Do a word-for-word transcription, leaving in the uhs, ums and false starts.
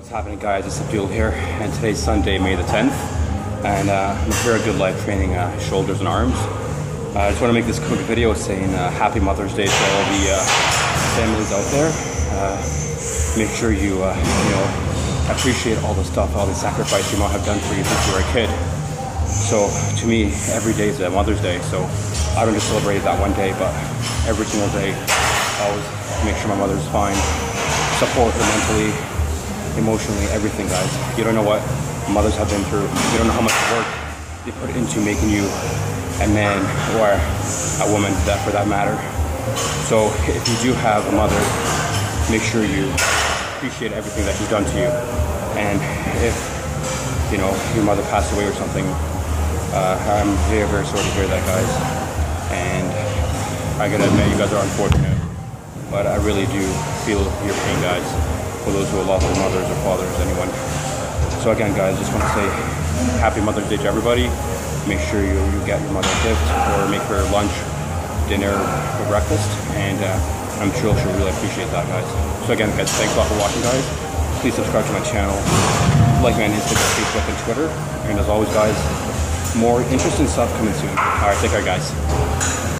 What's happening, guys? It's Abdul here, and today's Sunday, May the tenth, and uh, I'm here at Good Life training uh, shoulders and arms. Uh, I just want to make this quick video saying uh, Happy Mother's Day to all the uh, families out there. Uh, make sure you, uh, you know, appreciate all the stuff, all the sacrifice you might have done for you since you were a kid. So to me, every day is a Mother's Day, so I don't just celebrate that one day, but every single day, I always make sure my mother's fine, support her mentally, emotionally, everything, guys. You don't know what mothers have been through. You don't know how much work they put into making you a man or a woman, that for that matter. So if you do have a mother, make sure you appreciate everything that she's done to you. And if, you know, your mother passed away or something, uh, I'm very, very sorry to hear that, guys. And I gotta admit, you guys are unfortunate, but I really do feel your pain, guys, for those who have lost their mothers or fathers, anyone. So again, guys, just want to say Happy Mother's Day to everybody. Make sure you, you get your mother a gift, or make her lunch, dinner, or breakfast, and uh, I'm sure she'll really appreciate that, guys. So again, guys, thanks a lot for watching, guys. Please subscribe to my channel, like me on Instagram, Facebook, and Twitter, and as always, guys, more interesting stuff coming soon. All right, take care, guys.